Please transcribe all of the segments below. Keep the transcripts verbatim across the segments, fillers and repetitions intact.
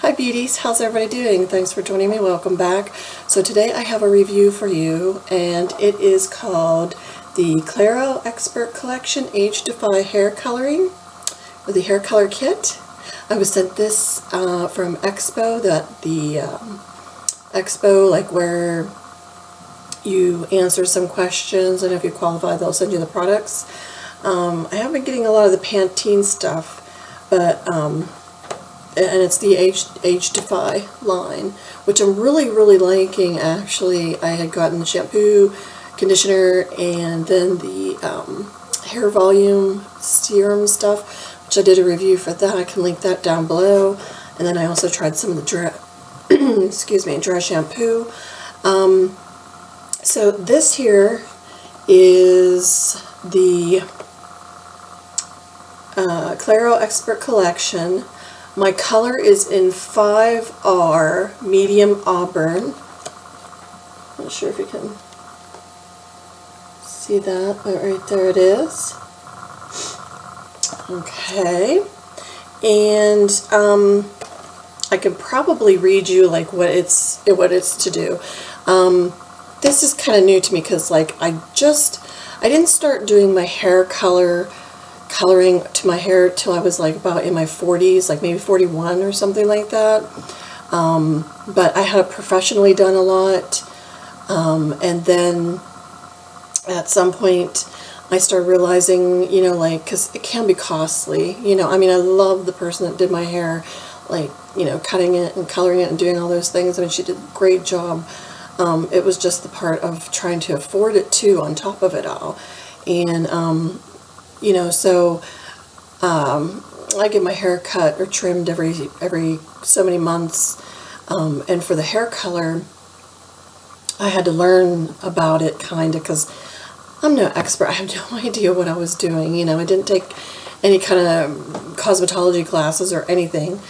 Hi beauties, how's everybody doing? Thanks for joining me, welcome back. So today I have a review for you and it is called the Clairol Expert Collection Age Defy Hair Coloring, or the Hair Color Kit. I was sent this uh, from Expo, that the um, Expo, like where you answer some questions and if you qualify they'll send you the products. Um, I have been getting a lot of the Pantene stuff, but um, and it's the Age, Age Defy line, which I'm really, really liking, actually. I had gotten the shampoo, conditioner, and then the um, hair volume serum stuff, which I did a review for that. I can link that down below. And then I also tried some of the dry, excuse me, dry shampoo. Um, so this here is the uh, Clairol Expert Collection. My color is in five R medium auburn. Not sure if you can see that, but right there it is. Okay, and um, I can probably read you like what it's what it's to do. Um, this is kind of new to me because like I just I didn't start doing my hair color. coloring to my hair till I was like about in my forties, like maybe forty-one or something like that. Um, but I had it professionally done a lot. Um, and then at some point I started realizing, you know, like, cause it can be costly, you know, I mean, I love the person that did my hair, like, you know, cutting it and coloring it and doing all those things. I mean, she did a great job. Um, it was just the part of trying to afford it too, on top of it all. And, um, you know, so um, I get my hair cut or trimmed every every so many months, um, and for the hair color, I had to learn about it kind of because I'm no expert. I have no idea what I was doing. You know, I didn't take any kind of cosmetology classes or anything,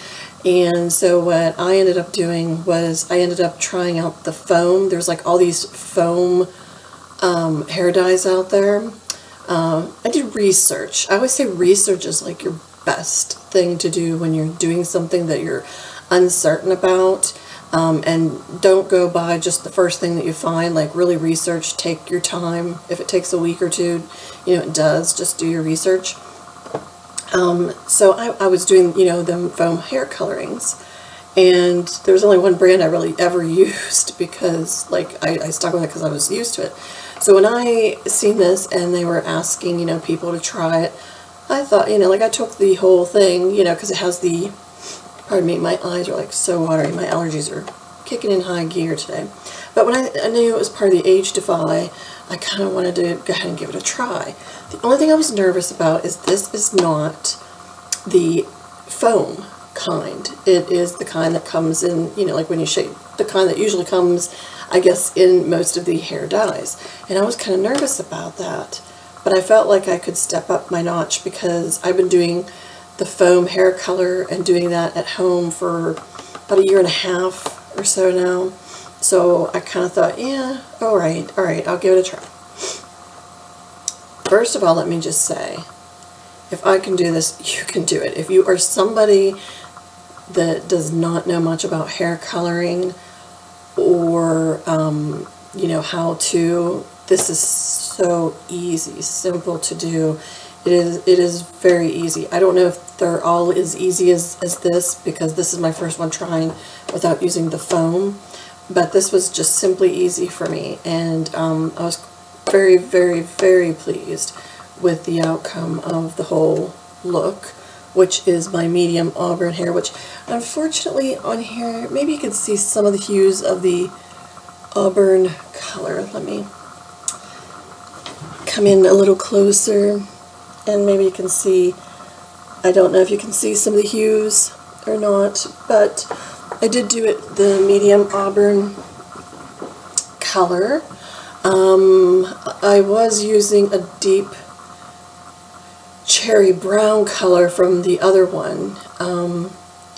and so what I ended up doing was I ended up trying out the foam. There's like all these foam um, hair dyes out there. Um, I did research. I always say research is like your best thing to do when you're doing something that you're uncertain about. Um, and don't go by just the first thing that you find. Like really research, take your time. If it takes a week or two, you know, it does. Just do your research. Um, so I, I was doing, you know, them foam hair colorings. And there was only one brand I really ever used because, like, I, I stuck with it because I was used to it. So when I seen this and they were asking, you know, people to try it, I thought, you know, like I took the whole thing, you know, because it has the, pardon me, my eyes are like so watery. My allergies are kicking in high gear today. But when I, I knew it was part of the Age Defy, I kind of wanted to go ahead and give it a try. The only thing I was nervous about is this is not the foam kind. It is the kind that comes in, you know, like when you shave, the kind that usually comes, I guess, in most of the hair dyes. And I was kind of nervous about that, but I felt like I could step up my notch because I've been doing the foam hair color and doing that at home for about a year and a half or so now. So I kind of thought, yeah, all right, all right, I'll give it a try. First of all, let me just say, if I can do this, you can do it. If you are somebody that does not know much about hair coloring or, um, you know, how to, this is so easy, simple to do. It is, it is very easy. I don't know if they're all as easy as, as this because this is my first one trying without using the foam, but this was just simply easy for me. And um, I was very, very, very pleased with the outcome of the whole look, which is my medium auburn hair, which unfortunately on here, maybe you can see some of the hues of the auburn color. Let me come in a little closer and maybe you can see, I don't know if you can see some of the hues or not, but I did do it the medium auburn color. Um, I was using a deep cherry brown color from the other one, um,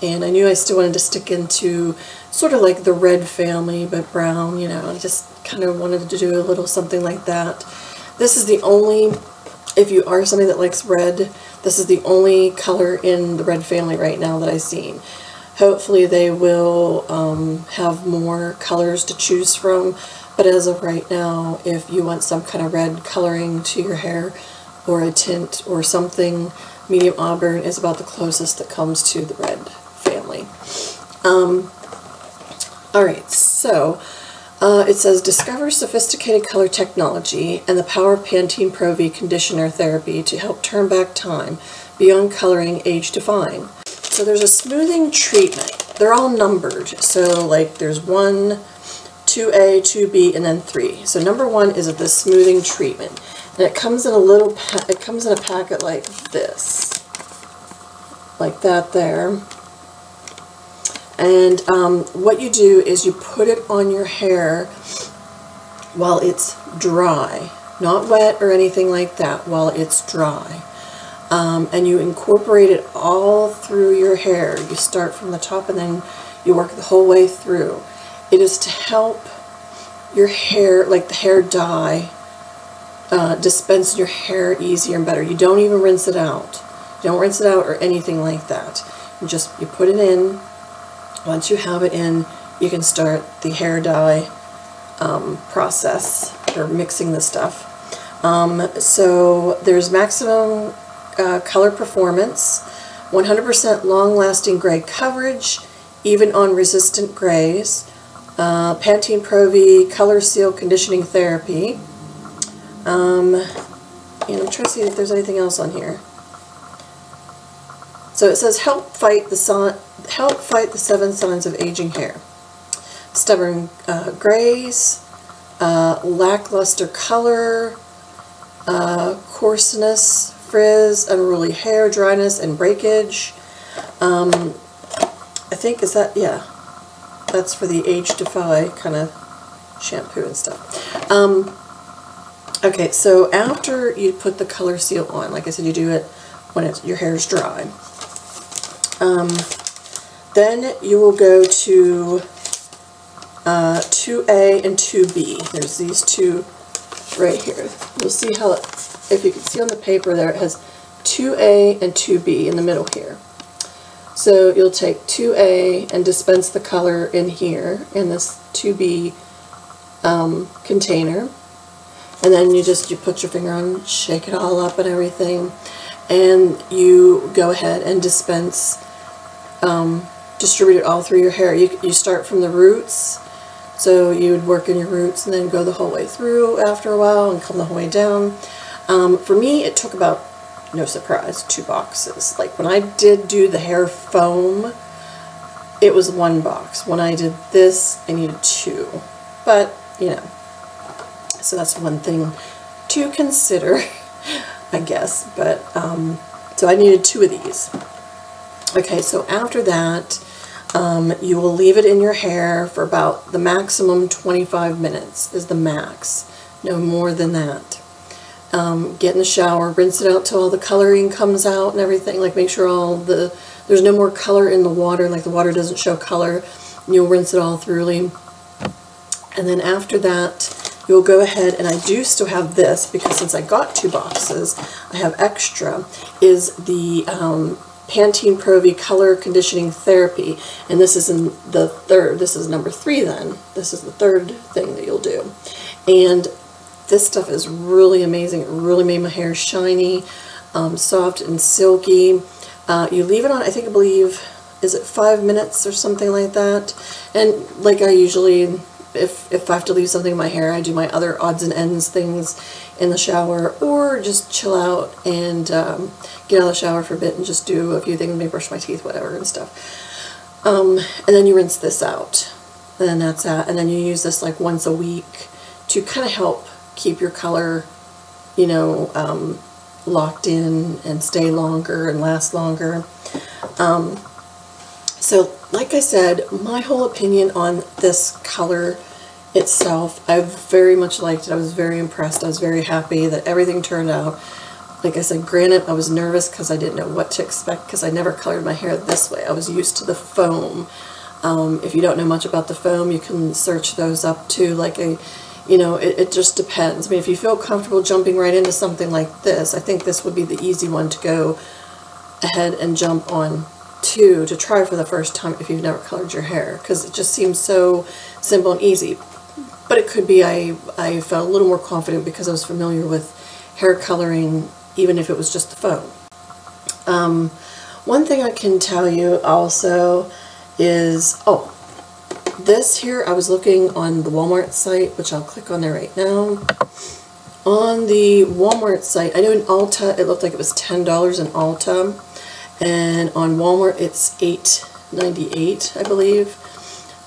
and I knew I still wanted to stick into sort of like the red family, but brown, you know, I just kind of wanted to do a little something like that. This is the only, if you are somebody that likes red, this is the only color in the red family right now that I've seen. Hopefully they will um, have more colors to choose from, but as of right now, if you want some kind of red coloring to your hair or a tint or something, medium auburn is about the closest that comes to the red family. Um, Alright, so uh, it says, discover sophisticated color technology and the power of Pantene Pro-V conditioner therapy to help turn back time beyond coloring age-defying. So there's a smoothing treatment. They're all numbered. So like there's one, two A, two B, and then three. So number one is the smoothing treatment. And it comes in a little, it comes in a packet like this. Like that there. And um, what you do is you put it on your hair while it's dry, not wet or anything like that, while it's dry. Um, and you incorporate it all through your hair. You start from the top and then you work the whole way through. It is to help your hair, like the hair dye, uh, dispense your hair easier and better. You don't even rinse it out. You don't rinse it out or anything like that. You just, you put it in. Once you have it in, you can start the hair dye um, process for mixing the stuff. Um, so there's maximum uh, color performance, one hundred percent long-lasting gray coverage, even on resistant grays, uh, Pantene Pro-V Color Seal Conditioning Therapy, um, and I'm trying to see if there's anything else on here. So it says help fight the sun, help fight the seven signs of aging hair: stubborn uh, grays, uh, lackluster color, uh, coarseness, frizz, unruly hair, dryness, and breakage. Um, I think is that yeah, that's for the Age Defy kind of shampoo and stuff. Um, okay, so after you put the color seal on, like I said, you do it when it's, your hair's dry. Um, then you will go to uh, two A and two B. There's these two right here. You'll see how, it, if you can see on the paper there, it has two A and two B in the middle here. So you'll take two A and dispense the color in here, in this two B um, container. And then you just, you put your finger on, shake it all up and everything, and you go ahead and dispense, Um, distribute it all through your hair. You, you start from the roots, so you would work in your roots and then go the whole way through after a while and come the whole way down. Um, for me, it took about, no surprise, two boxes. Like when I did do the hair foam, it was one box. When I did this, I needed two. But, you know, so that's one thing to consider, I guess. But, um, so I needed two of these. Okay, so after that, um, you will leave it in your hair for about the maximum twenty-five minutes is the max, no more than that. Um, get in the shower, rinse it out till all the coloring comes out and everything, like make sure all the, there's no more color in the water, like the water doesn't show color. You'll rinse it all thoroughly. And then after that, you'll go ahead, and I do still have this, because since I got two boxes, I have extra, is the um, Pantene Pro-V Color Conditioning Therapy, and this is in the third, this is number three then, this is the third thing that you'll do. And this stuff is really amazing. It really made my hair shiny, um, soft and silky. Uh, you leave it on, I think, I believe, is it five minutes or something like that? And like I usually, if, if I have to leave something in my hair, I do my other odds and ends things in the shower, or just chill out and um, get out of the shower for a bit and just do a few things, maybe brush my teeth, whatever, and stuff. Um, and then you rinse this out, and then that's that. And then you use this like once a week to kind of help keep your color, you know, um, locked in and stay longer and last longer. Um, so like I said, my whole opinion on this color itself, I very much liked it. I was very impressed. I was very happy that everything turned out. Like I said, granted, I was nervous because I didn't know what to expect, because I never colored my hair this way. I was used to the foam. Um, if you don't know much about the foam, you can search those up too. Like, a, you know, it, it just depends. I mean, if you feel comfortable jumping right into something like this, I think this would be the easy one to go ahead and jump on to to try for the first time if you've never colored your hair, because it just seems so simple and easy. But it could be I, I felt a little more confident because I was familiar with hair coloring, even if it was just the foam. Um, one thing I can tell you also is, oh, this here, I was looking on the Walmart site, which I'll click on there right now. On the Walmart site, I know in Ulta it looked like it was ten dollars in Ulta, and on Walmart it's eight ninety-eight, I believe.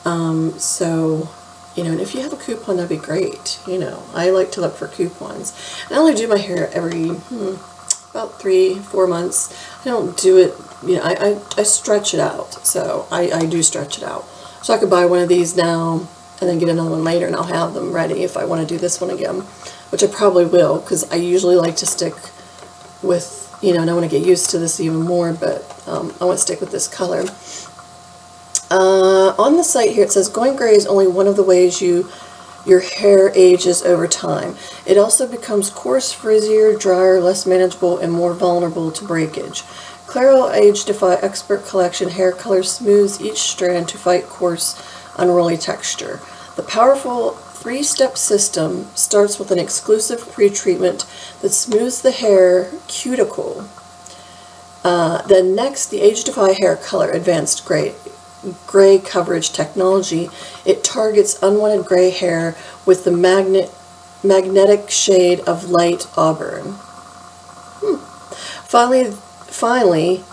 Um, so, you know, and if you have a coupon, that'd be great. You know, I like to look for coupons. And I only do my hair every hmm, about three, four months. I don't do it, you know, I, I, I stretch it out. So I, I do stretch it out. So I could buy one of these now and then get another one later, and I'll have them ready if I want to do this one again, which I probably will, because I usually like to stick with, you know, and I want to get used to this even more, but um, I want to stick with this color. Uh, on the site here it says going gray is only one of the ways you your hair ages over time. It also becomes coarse, frizzier, drier, less manageable, and more vulnerable to breakage. Clairol Age Defy Expert Collection Hair Color smooths each strand to fight coarse, unruly texture. The powerful three-step system starts with an exclusive pre-treatment that smooths the hair cuticle. Uh, then next, the Age Defy Hair Color Advanced Gray gray coverage technology. It targets unwanted gray hair with the magnet magnetic shade of light auburn. Hmm. Finally, finally,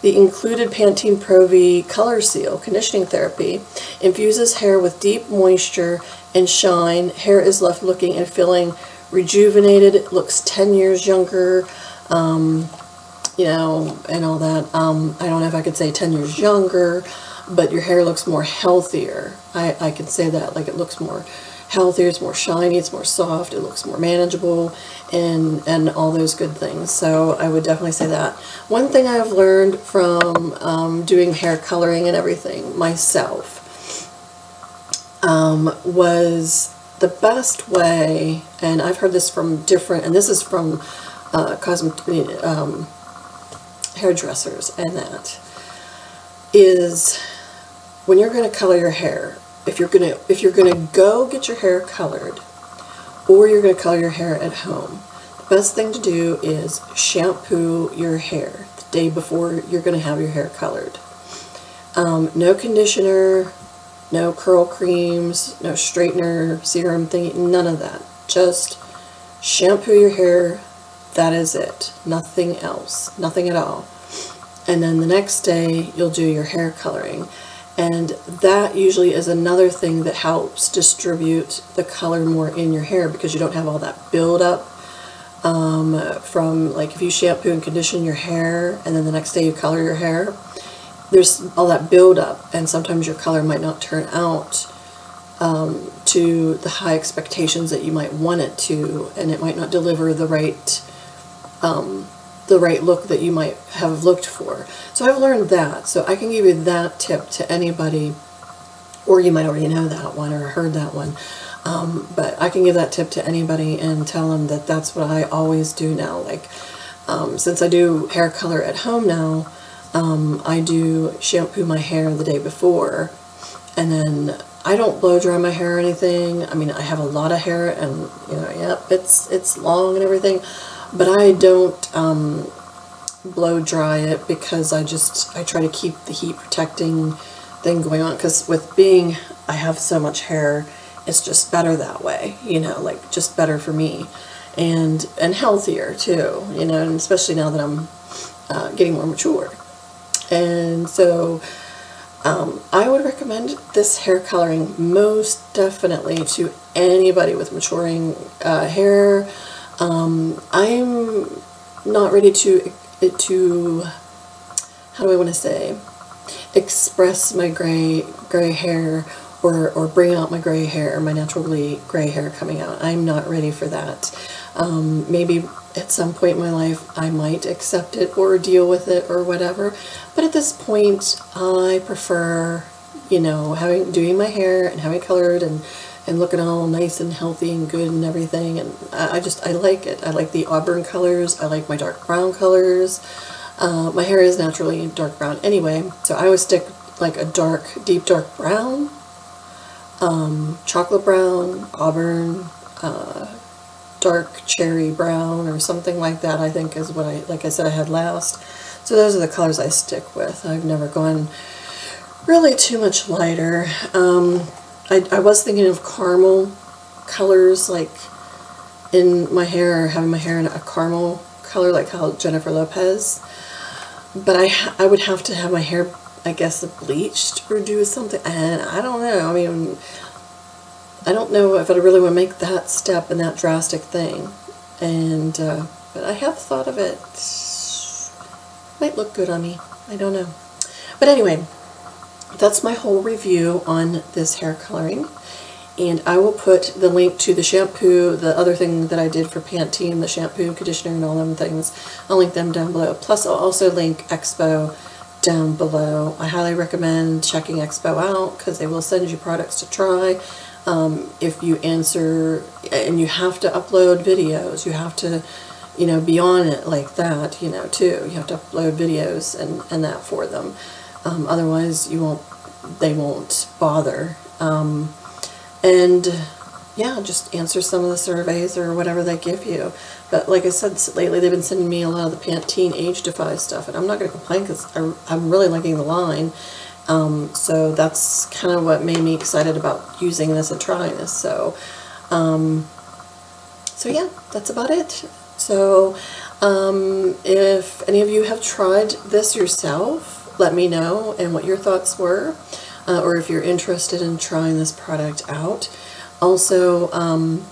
the included Pantene Pro-V Color Seal conditioning therapy infuses hair with deep moisture and shine. Hair is left looking and feeling rejuvenated. It looks ten years younger. Um, you know, and all that. Um, I don't know if I could say ten years younger, but your hair looks more healthier. I, I can say that, like, it looks more healthier, it's more shiny, it's more soft, it looks more manageable, and, and all those good things. So I would definitely say that. One thing I've learned from um, doing hair coloring and everything myself um, was the best way, and I've heard this from different, and this is from uh, cosmetic, um, hairdressers and that, is when you're going to color your hair, if you're going to if you're going to go get your hair colored, or you're going to color your hair at home, the best thing to do is shampoo your hair the day before you're going to have your hair colored. Um, no conditioner, no curl creams, no straightener, serum thingy, none of that. Just shampoo your hair. That is it. Nothing else. Nothing at all. And then the next day you'll do your hair coloring, and that usually is another thing that helps distribute the color more in your hair, because you don't have all that buildup um, from, like, if you shampoo and condition your hair and then the next day you color your hair, there's all that buildup, and sometimes your color might not turn out um, to the high expectations that you might want it to, and it might not deliver the right um, the right look that you might have looked for. So I've learned that, so I can give you that tip to anybody, or you might already know that one or heard that one, um, but I can give that tip to anybody and tell them that that's what I always do now. Like, um, since I do hair color at home now, um, I do shampoo my hair the day before, and then I don't blow dry my hair or anything. I mean, I have a lot of hair, and, you know, yep, it's, it's long and everything, but I don't um, blow dry it, because I just, I try to keep the heat protecting thing going on, because with being, I have so much hair, it's just better that way, you know, like, just better for me, and, and healthier too, you know, and especially now that I'm uh, getting more mature. And so um, I would recommend this hair coloring most definitely to anybody with maturing uh, hair. Um, I'm not ready to, to, how do I want to say, express my gray, gray hair, or, or bring out my gray hair, my naturally gray hair coming out. I'm not ready for that. Um, maybe at some point in my life I might accept it or deal with it or whatever, but at this point I prefer, you know, having, doing my hair and having it colored, and and looking all nice and healthy and good and everything. And I just, I like it. I like the auburn colors. I like my dark brown colors. Uh, my hair is naturally dark brown anyway, so I always stick like a dark, deep dark brown, um, chocolate brown, auburn, uh, dark cherry brown or something like that, I think is what I, like I said, I had last. So those are the colors I stick with. I've never gone really too much lighter. Um, I, I was thinking of caramel colors, like in my hair, or having my hair in a caramel color, like how Jennifer Lopez, but I, I would have to have my hair, I guess, bleached or do something, and I don't know, I mean, I don't know if I really want to make that step and that drastic thing, and, uh, but I have thought of it. Might look good on me, I don't know. But anyway, that's my whole review on this hair coloring, and I will put the link to the shampoo, the other thing that I did for Pantene, the shampoo, conditioner, and all them things. I'll link them down below. Plus, I'll also link Expo down below. I highly recommend checking Expo out because they will send you products to try. Um, if you answer, and you have to upload videos, you have to, you know, be on it like that, you know, too. You have to upload videos and, and that for them. Um, otherwise, you won't, they won't bother. Um, And yeah, just answer some of the surveys or whatever they give you. But like I said, lately they've been sending me a lot of the Pantene Age Defy stuff, and I'm not going to complain because I'm really liking the line. Um, so that's kind of what made me excited about using this and trying this. So, um, so yeah, that's about it. So um, if any of you have tried this yourself, let me know and what your thoughts were. Uh, or if you're interested in trying this product out. Also, um,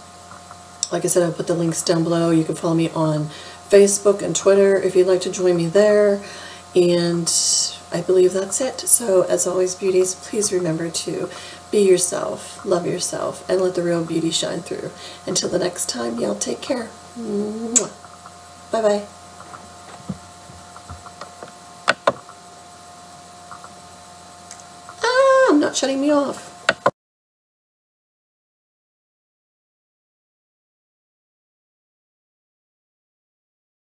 like I said, I'll put the links down below. You can follow me on Facebook and Twitter if you'd like to join me there. And I believe that's it. So as always, beauties, please remember to be yourself, love yourself, and let the real beauty shine through. Until the next time, y'all take care. Bye-bye. Shutting me off.